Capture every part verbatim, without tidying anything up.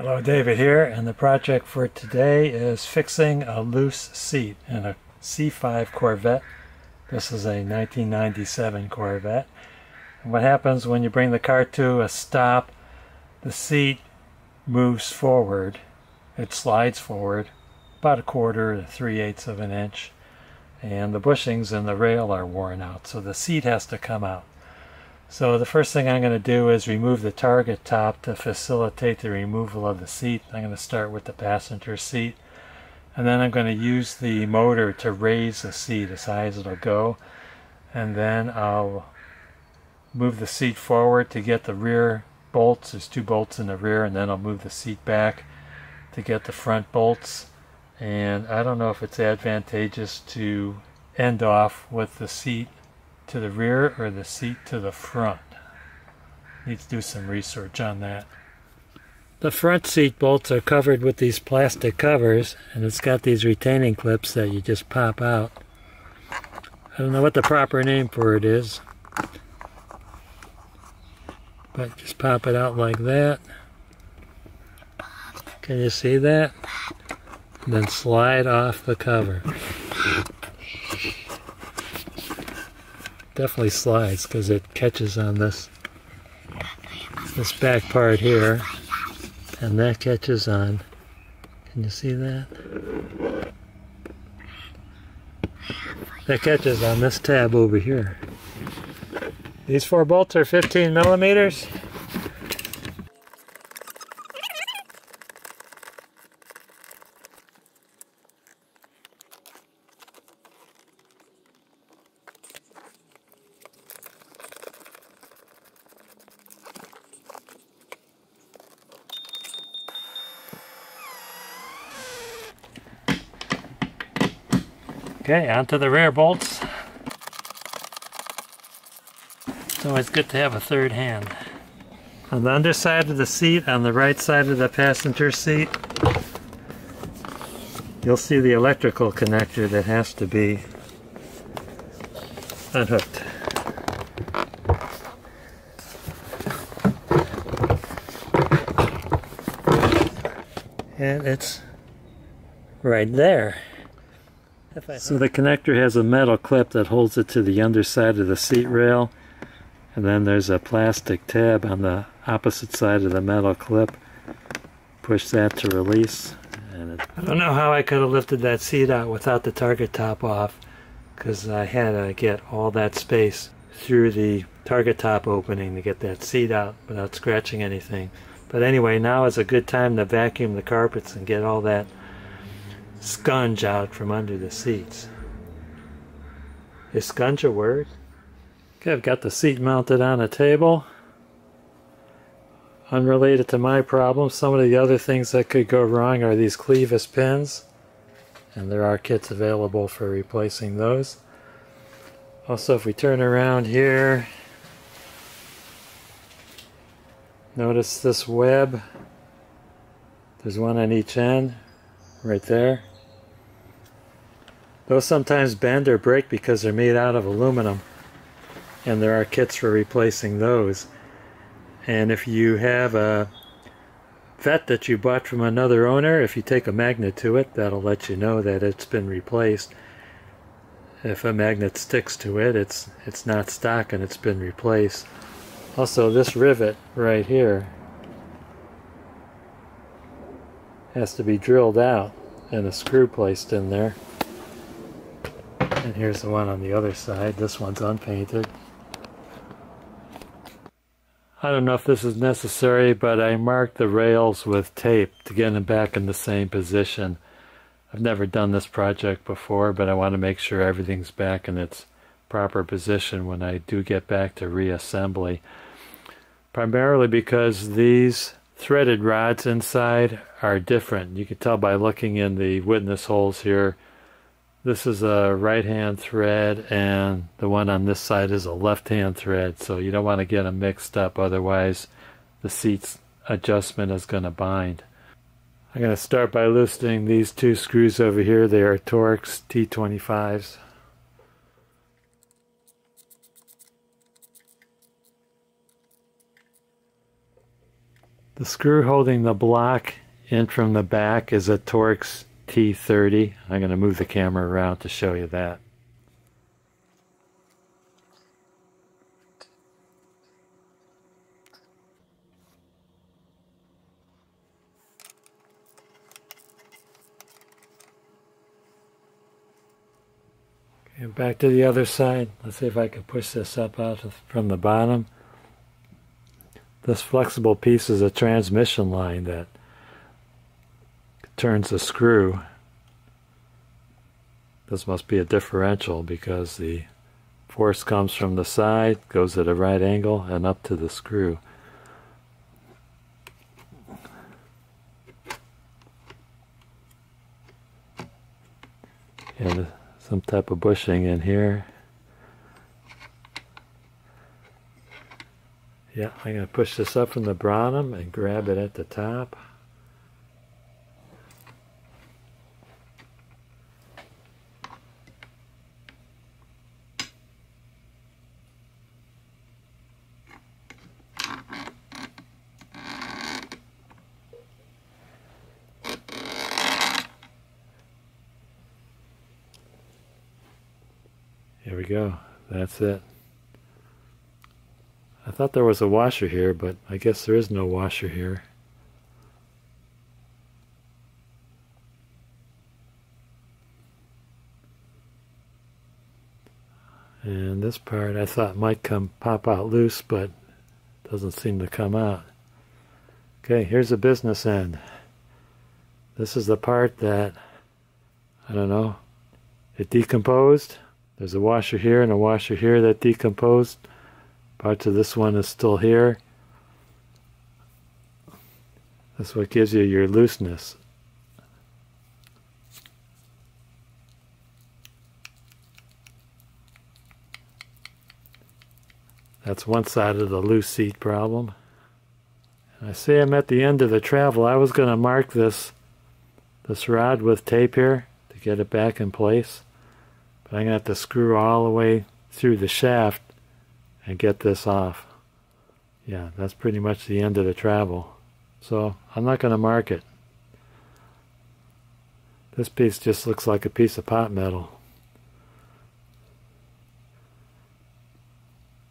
Hello, David here, and the project for today is fixing a loose seat in a C five Corvette. This is a nineteen ninety-seven Corvette. And what happens when you bring the car to a stop, the seat moves forward. It slides forward about a quarter to three-eighths of an inch, and the bushings and the rail are worn out, so the seat has to come out. So the first thing I'm going to do is remove the target top to facilitate the removal of the seat. I'm going to start with the passenger seat, and then I'm going to use the motor to raise the seat as high as it'll go, and then I'll move the seat forward to get the rear bolts. There's two bolts in the rear, and then I'll move the seat back to get the front bolts. And I don't know if it's advantageous to end off with the seat to the rear or the seat to the front. Need to do some research on that. The front seat bolts are covered with these plastic covers, and it's got these retaining clips that you just pop out. I don't know what the proper name for it is, but just pop it out like that. Can you see that? And then slide off the cover. Definitely slides because it catches on this this back part here, and that catches on. Can you see that? That catches on this tab over here. These four bolts are fifteen millimeters. Okay, onto the rear bolts. It's always good to have a third hand. On the underside of the seat, on the right side of the passenger seat, you'll see the electrical connector that has to be unhooked. And it's right there. So the connector has a metal clip that holds it to the underside of the seat rail, and then there's a plastic tab on the opposite side of the metal clip. Push that to release. And it... I don't know how I could have lifted that seat out without the target top off, because I had to get all that space through the target top opening to get that seat out without scratching anything. But anyway, now is a good time to vacuum the carpets and get all that scunge out from under the seats. Is scunge a word? Okay, I've got the seat mounted on a table. Unrelated to my problem, some of the other things that could go wrong are these clevis pins, and there are kits available for replacing those. Also, if we turn around here, notice this web. There's one on each end, right there. Those sometimes bend or break because they're made out of aluminum, and there are kits for replacing those. And if you have a vet that you bought from another owner, if you take a magnet to it, that'll let you know that it's been replaced. If a magnet sticks to it, it's it's not stock and it's been replaced. Also, this rivet right here has to be drilled out and a screw placed in there. And here's the one on the other side. This one's unpainted. I don't know if this is necessary, but I marked the rails with tape to get them back in the same position. I've never done this project before, but I want to make sure everything's back in its proper position when I do get back to reassembly. Primarily because these threaded rods inside are different. You can tell by looking in the witness holes here. This is a right hand thread, and the one on this side is a left hand thread, so you don't want to get them mixed up, otherwise the seat's adjustment is going to bind. I'm going to start by loosening these two screws over here. They are Torx T twenty-fives. The screw holding the block in from the back is a Torx T thirty. I'm going to move the camera around to show you that. And back to the other side. Let's see if I can push this up out from the bottom. This flexible piece is a transmission line that turns the screw. This must be a differential because the force comes from the side, goes at a right angle, and up to the screw. And some type of bushing in here. Yeah, I'm going to push this up from the bottom and grab it at the top. Here we go. That's it. I thought there was a washer here, but I guess there is no washer here. And this part I thought might come pop out loose, but doesn't seem to come out. Okay, here's the business end. This is the part that, I don't know, it decomposed. There's a washer here and a washer here that decomposed. Parts of this one is still here. That's what gives you your looseness. That's one side of the loose seat problem. And I see I'm at the end of the travel. I was going to mark this, this rod with tape here to get it back in place. I'm going to have to screw all the way through the shaft and get this off. Yeah, that's pretty much the end of the travel. So I'm not going to mark it. This piece just looks like a piece of pot metal.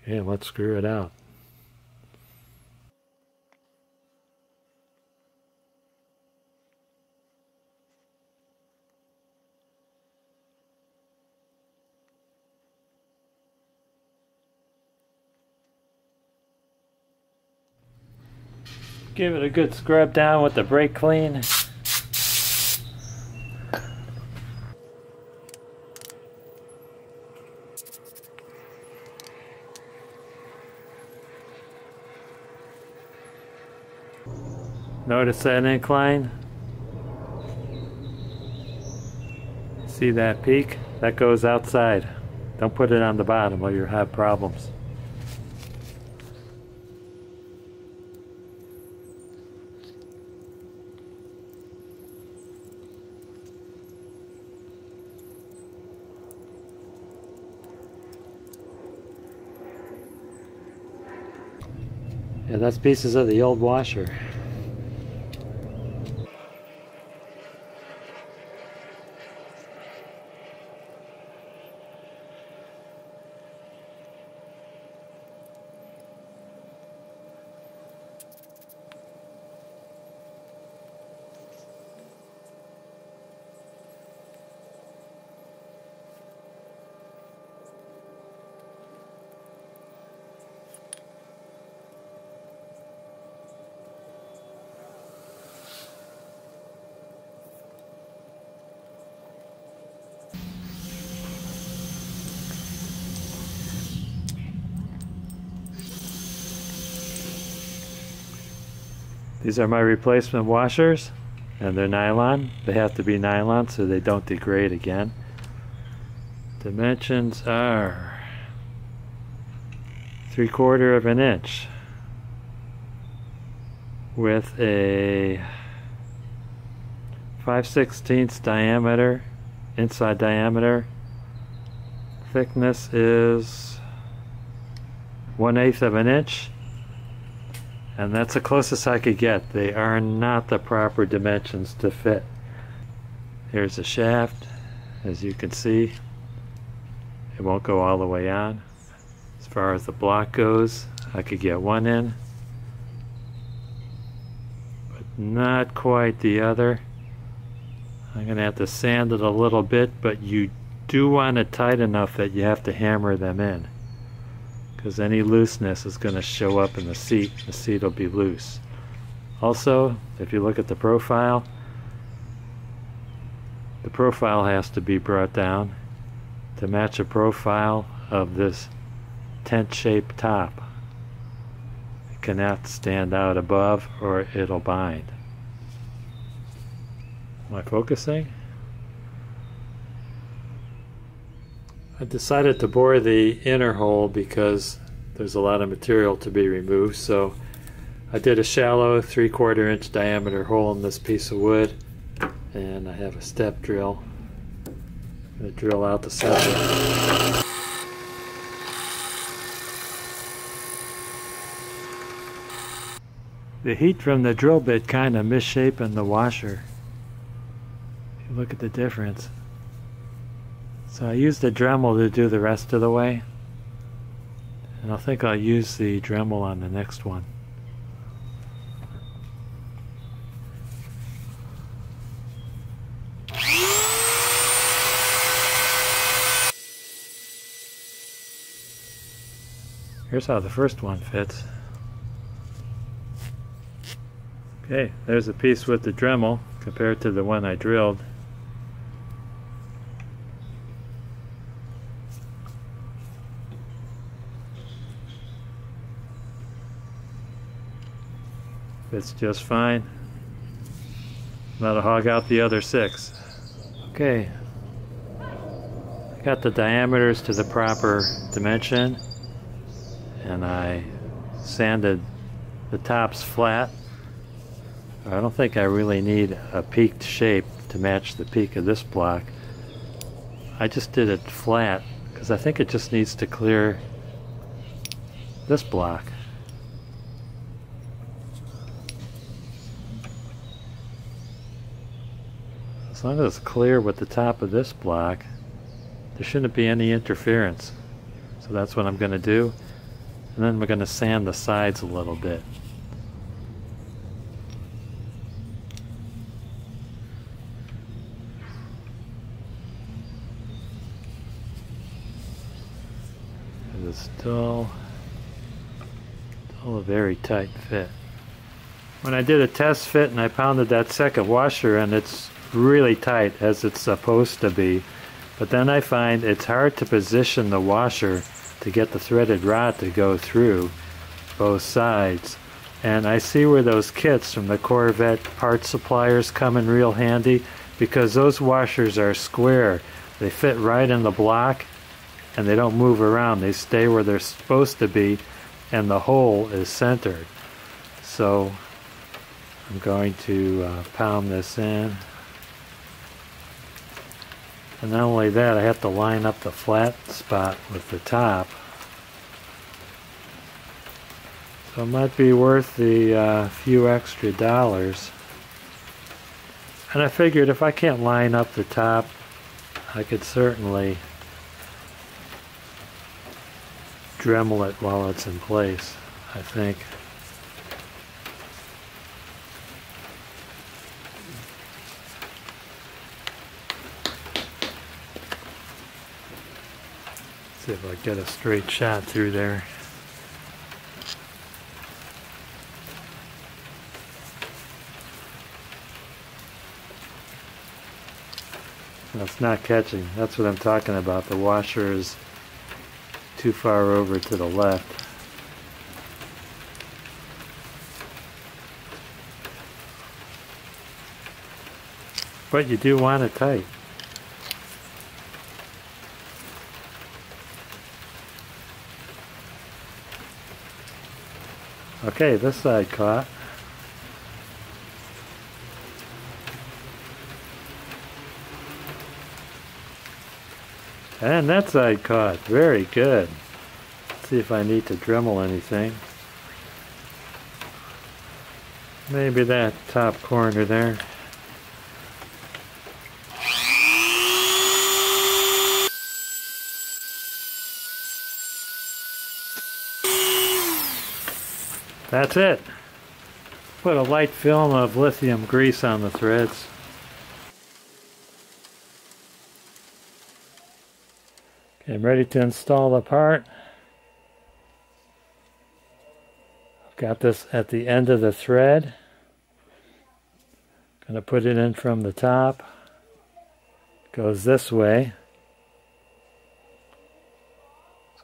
Okay, let's screw it out. Give it a good scrub down with the brake clean. Notice that incline? See that peak? That goes outside. Don't put it on the bottom or you'll have problems. Yeah, that's pieces of the old washer. These are my replacement washers, and they're nylon. They have to be nylon so they don't degrade again. Dimensions are three quarter of an inch with a five sixteenths diameter, inside diameter. Thickness is one eighth of an inch. And that's the closest I could get. They are not the proper dimensions to fit. Here's the shaft. As you can see, it won't go all the way on. As far as the block goes, I could get one in, but not quite the other. I'm going to have to sand it a little bit, but you do want it tight enough that you have to hammer them in, because any looseness is going to show up in the seat. The seat will be loose. Also, if you look at the profile, the profile has to be brought down to match the profile of this tent-shaped top. It cannot stand out above or it'll bind. Am I focusing? I decided to bore the inner hole because there's a lot of material to be removed, so I did a shallow three-quarter inch diameter hole in this piece of wood, and I have a step drill. I'm going to drill out the center. The heat from the drill bit kind of misshapen the washer. If you look at the difference. So I used the Dremel to do the rest of the way, and I think I'll use the Dremel on the next one. Here's how the first one fits. Okay, there's a piece with the Dremel compared to the one I drilled. It's just fine. That'll hog out the other six. Okay, I got the diameters to the proper dimension, and I sanded the tops flat. I don't think I really need a peaked shape to match the peak of this block. I just did it flat because I think it just needs to clear this block. As long as it's clear with the top of this block, there shouldn't be any interference. So that's what I'm going to do. And then we're going to sand the sides a little bit. And it's still, still a very tight fit. When I did a test fit and I pounded that second washer, and it's really tight as it's supposed to be, but then I find it's hard to position the washer to get the threaded rod to go through both sides, and I see where those kits from the Corvette part suppliers come in real handy, because those washers are square. They fit right in the block and they don't move around. They stay where they're supposed to be, and the hole is centered. So I'm going to uh, pound this in. And not only that, I have to line up the flat spot with the top. So it might be worth the uh, few extra dollars. And I figured if I can't line up the top, I could certainly Dremel it while it's in place, I think. See if I get a straight shot through there. No, it's not catching. That's what I'm talking about. The washer is too far over to the left. But you do want it tight. Okay, this side caught. And that side caught. Very good. Let's see if I need to Dremel anything. Maybe that top corner there. That's it. Put a light film of lithium grease on the threads. Okay, I'm ready to install the part. I've got this at the end of the thread. I'm going to put it in from the top. It goes this way.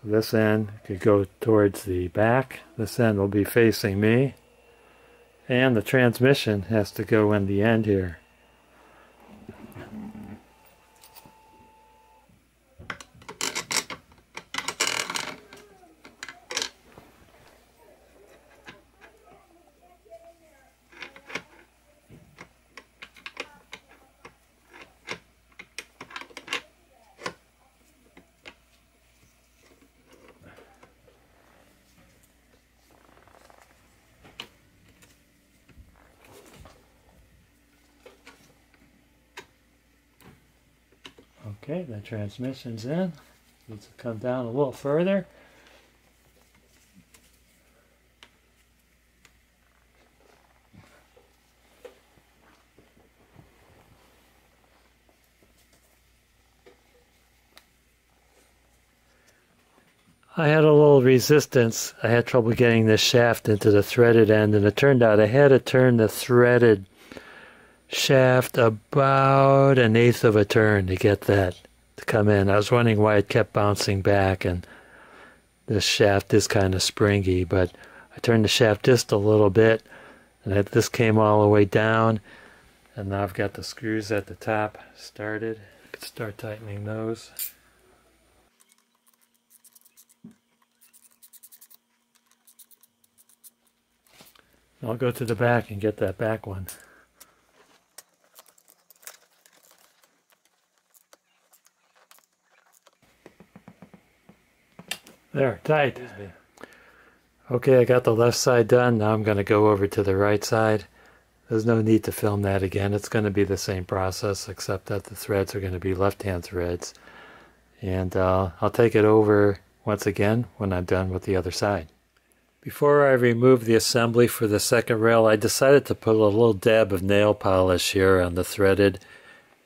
This end could go towards the back. This end will be facing me. And the transmission has to go in the end here. Okay, the transmission's in. Needs to come down a little further. I had a little resistance. I had trouble getting this shaft into the threaded end, and it turned out I had to turn the threaded shaft about an eighth of a turn to get that to come in. I was wondering why it kept bouncing back, and this shaft is kind of springy, but I turned the shaft just a little bit, and I, this came all the way down, and now I've got the screws at the top started. I could start tightening those. I'll go to the back and get that back one. There, tight. Okay, I got the left side done. Now I'm going to go over to the right side. There's no need to film that again. It's going to be the same process, except that the threads are going to be left-hand threads. And uh, I'll take it over once again when I'm done with the other side. Before I remove the assembly for the second rail, I decided to put a little dab of nail polish here on the threaded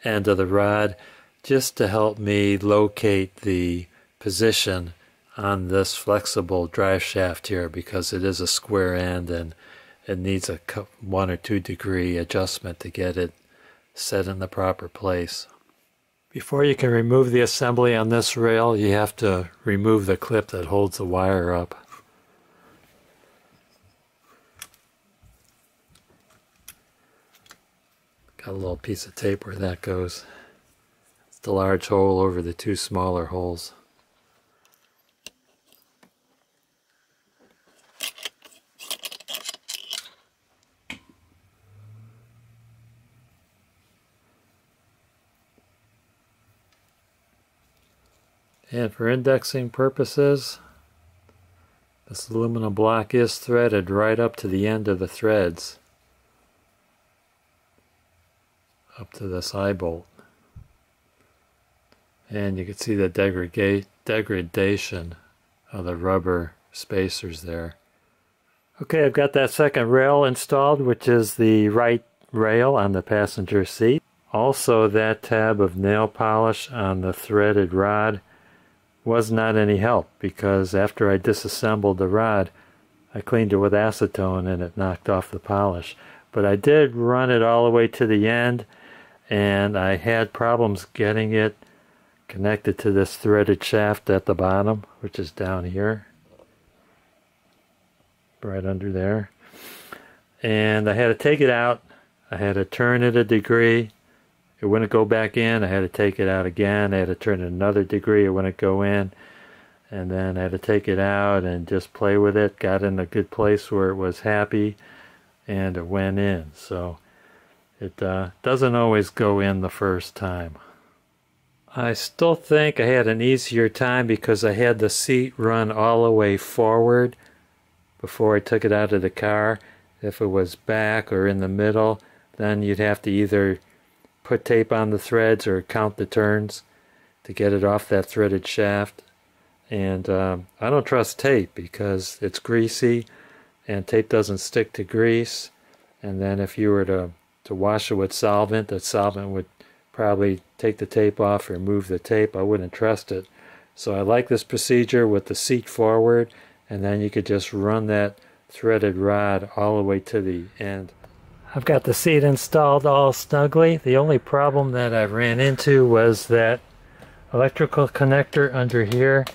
end of the rod, just to help me locate the position on this flexible drive shaft here, because it is a square end and it needs a one or two degree adjustment to get it set in the proper place. Before you can remove the assembly on this rail, you have to remove the clip that holds the wire up. Got a little piece of tape where that goes. It's the large hole over the two smaller holes. And for indexing purposes, this aluminum block is threaded right up to the end of the threads, up to this eye bolt. And you can see the degrega- degradation of the rubber spacers there. Okay, I've got that second rail installed, which is the right rail on the passenger seat. Also, that tab of nail polish on the threaded rod was not any help, because after I disassembled the rod, I cleaned it with acetone and it knocked off the polish. But I did run it all the way to the end, and I had problems getting it connected to this threaded shaft at the bottom, which is down here, right under there. And I had to take it out. I had to turn it a degree. It wouldn't go back in. I had to take it out again. I had to turn it another degree. It wouldn't go in. And then I had to take it out and just play with it. Got in a good place where it was happy, and it went in. So it uh, doesn't always go in the first time. I still think I had an easier time because I had the seat run all the way forward before I took it out of the car. If it was back or in the middle, then you'd have to either put tape on the threads or count the turns to get it off that threaded shaft. And um, I don't trust tape because it's greasy and tape doesn't stick to grease, and then if you were to, to wash it with solvent, that solvent would probably take the tape off, remove the tape. I wouldn't trust it. So I like this procedure with the seat forward, and then you could just run that threaded rod all the way to the end. I've got the seat installed all snugly. The only problem that I ran into was that electrical connector under here,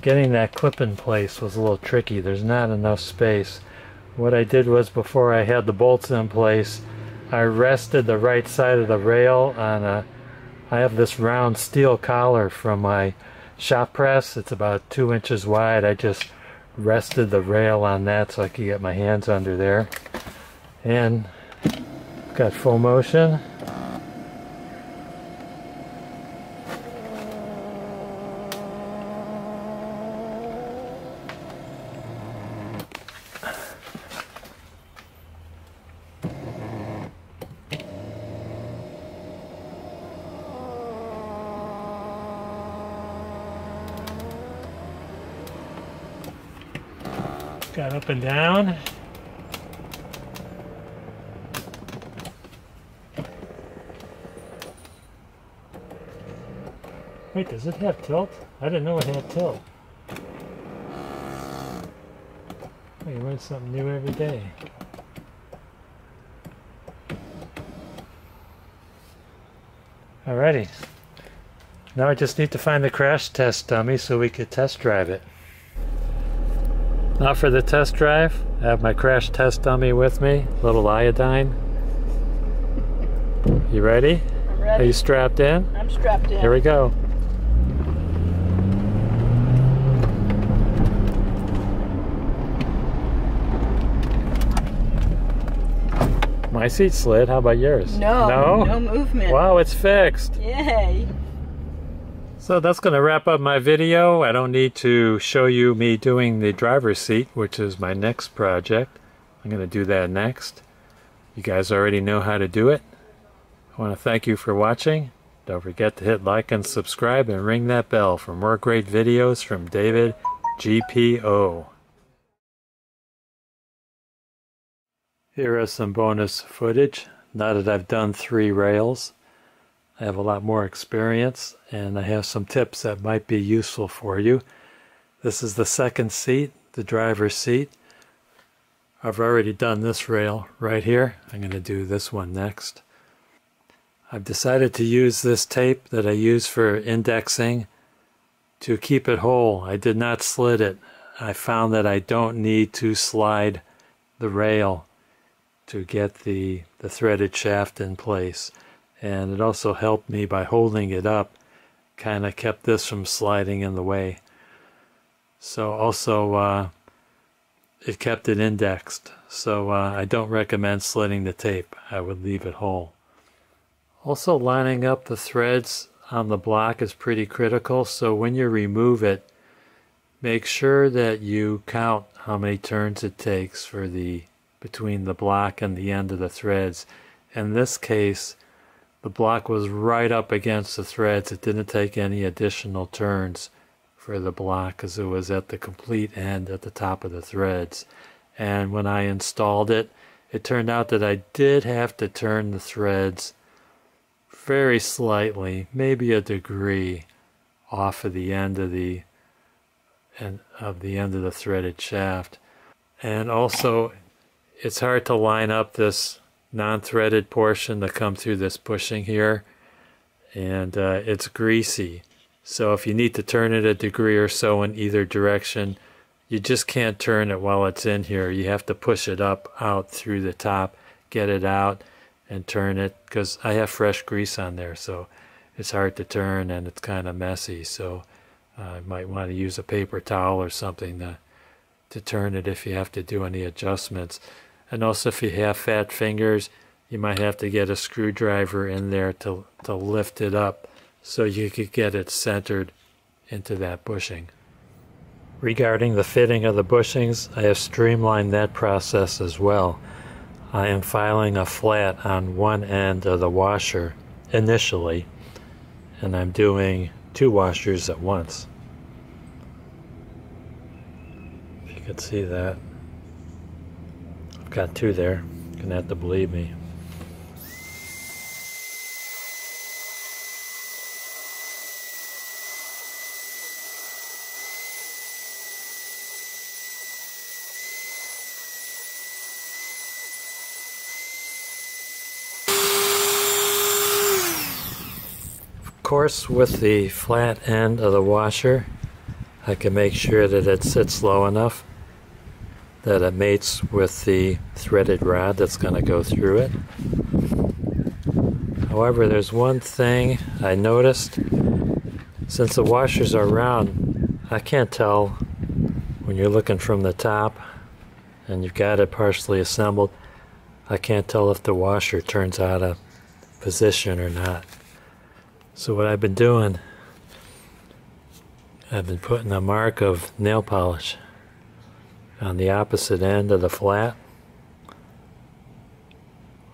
getting that clip in place was a little tricky. There's not enough space. What I did was, before I had the bolts in place, I rested the right side of the rail on a, I have this round steel collar from my shop press. It's about two inches wide. I just rested the rail on that so I could get my hands under there. And got full motion. Got up and down. Wait, does it have tilt? I didn't know it had tilt. Oh, you learn something new every day. Alrighty. Now I just need to find the crash test dummy so we could test drive it. Now for the test drive, I have my crash test dummy with me, little iodine. You ready? I'm ready. Are you strapped in? I'm strapped in. Here we go. My seat slid, how about yours? No, no, no movement. Wow, it's fixed. Yay. So that's going to wrap up my video. I don't need to show you me doing the driver's seat, which is my next project. I'm going to do that next. You guys already know how to do it. I want to thank you for watching. Don't forget to hit like and subscribe and ring that bell for more great videos from David G P O. Here is some bonus footage. Now that I've done three rails, I have a lot more experience, and I have some tips that might be useful for you. This is the second seat, the driver's seat. I've already done this rail right here. I'm going to do this one next. I've decided to use this tape that I use for indexing to keep it whole. I did not slit it. I found that I don't need to slide the rail to get the, the threaded shaft in place. And it also helped me by holding it up, kind of kept this from sliding in the way. So also uh, it kept it indexed, so uh, I don't recommend slitting the tape. I would leave it whole. Also, lining up the threads on the block is pretty critical, so when you remove it, make sure that you count how many turns it takes for the between the block and the end of the threads. In this case, the block was right up against the threads. It didn't take any additional turns for the block because it was at the complete end at the top of the threads. And when I installed it, it turned out that I did have to turn the threads very slightly, maybe a degree, off of the end of the end of the end of the threaded shaft. And also, it's hard to line up this non-threaded portion to come through this bushing here, and uh, it's greasy, so if you need to turn it a degree or so in either direction, you just can't turn it while it's in here. You have to push it up out through the top, get it out and turn it, because I have fresh grease on there, so it's hard to turn and it's kind of messy. So uh, I might want to use a paper towel or something to, to turn it if you have to do any adjustments. And also, if you have fat fingers, you might have to get a screwdriver in there to, to lift it up so you could get it centered into that bushing. Regarding the fitting of the bushings, I have streamlined that process as well. I am filing a flat on one end of the washer initially, and I'm doing two washers at once. If you could see that. I've got two there. You're gonna have to believe me. Of course, with the flat end of the washer, I can make sure that it sits low enough that it mates with the threaded rod that's going to go through it. However, there's one thing I noticed. Since the washers are round, I can't tell when you're looking from the top and you've got it partially assembled, I can't tell if the washer turns out of position or not. So what I've been doing, I've been putting a mark of nail polish on the opposite end of the flat,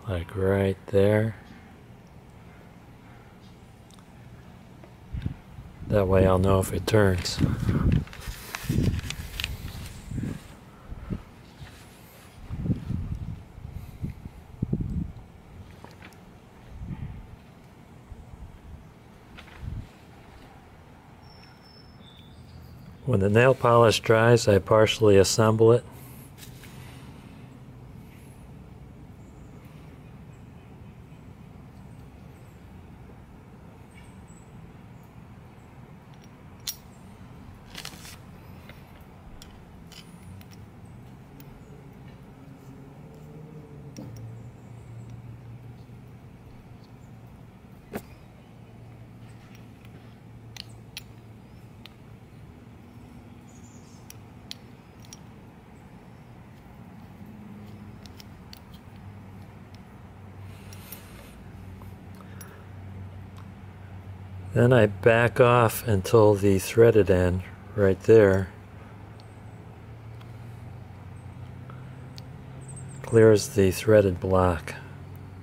like right there. That way I'll know if it turns. When the nail polish dries, I partially assemble it. Then I back off until the threaded end right there clears the threaded block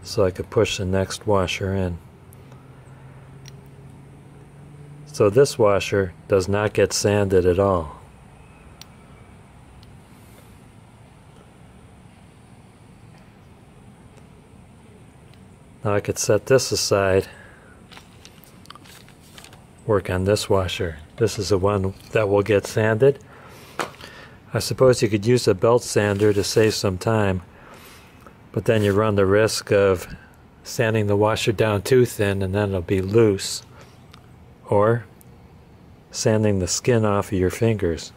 so I could push the next washer in. So this washer does not get sanded at all. Now I could set this aside, work on this washer. This is the one that will get sanded. I suppose you could use a belt sander to save some time, but then you run the risk of sanding the washer down too thin and then it'll be loose, or sanding the skin off of your fingers,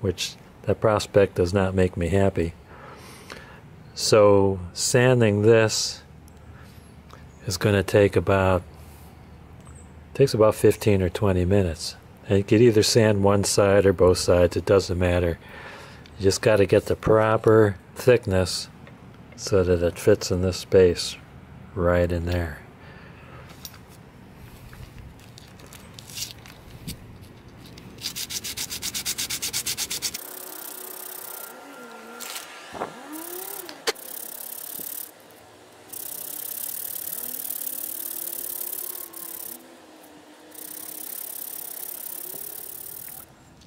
which that prospect does not make me happy. So sanding this is going to take about takes about fifteen or twenty minutes. And you could either sand one side or both sides, it doesn't matter. You just got to get the proper thickness so that it fits in this space right in there.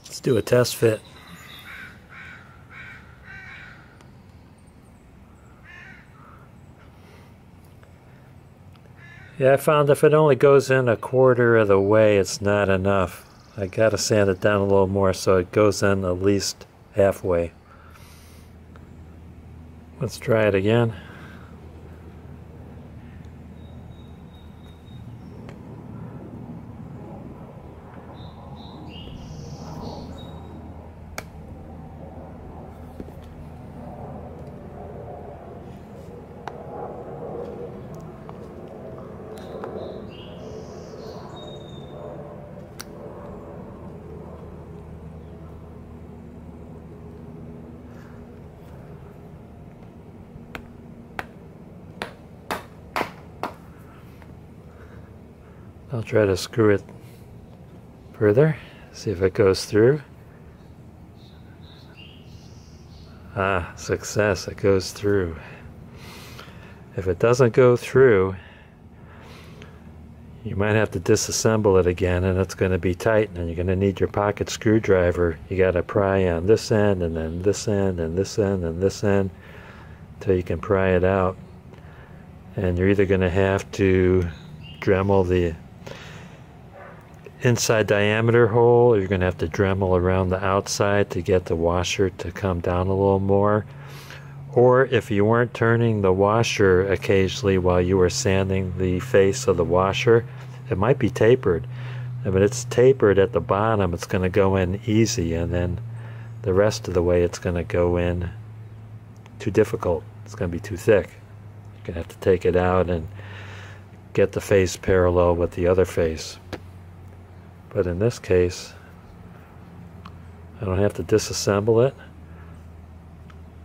Let's do a test fit. Yeah, I found if it only goes in a quarter of the way, it's not enough. I gotta sand it down a little more so it goes in at least halfway. Let's try it again. I'll try to screw it further, see if it goes through. Ah, success, it goes through. If it doesn't go through, you might have to disassemble it again, and it's going to be tight, and you're going to need your pocket screwdriver. You got to pry on this end, and then this end, and this end, and this end, until you can pry it out. And you're either going to have to Dremel the inside diameter hole, or you're going to have to Dremel around the outside to get the washer to come down a little more. Or if you weren't turning the washer occasionally while you were sanding the face of the washer, it might be tapered. If it's tapered at the bottom, it's going to go in easy, and then the rest of the way it's going to go in too difficult. It's going to be too thick. You're going to have to take it out and get the face parallel with the other face. But in this case, I don't have to disassemble it.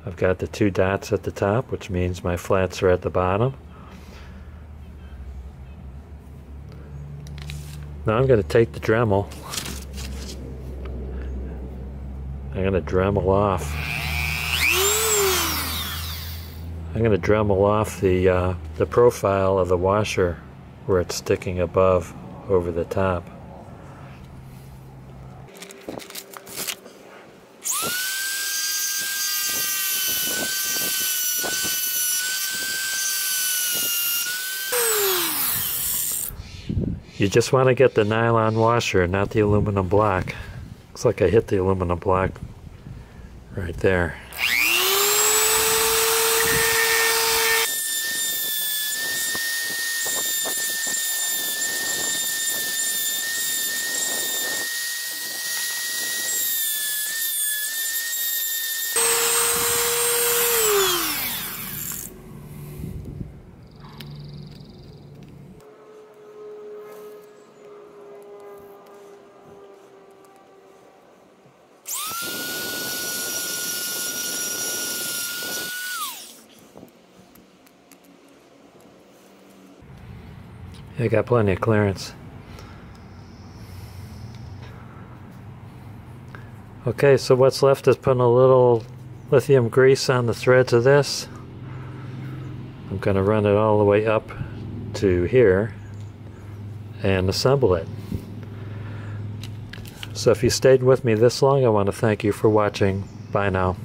I've got the two dots at the top, which means my flats are at the bottom. Now I'm going to take the Dremel. I'm going to Dremel off. I'm going to Dremel off the uh, the profile of the washer where it's sticking above over the top. You just want to get the nylon washer, not the aluminum block. Looks like I hit the aluminum block right there. I got plenty of clearance. Okay, so what's left is putting a little lithium grease on the threads of this. I'm going to run it all the way up to here and assemble it. So if you stayed with me this long, I want to thank you for watching. Bye now.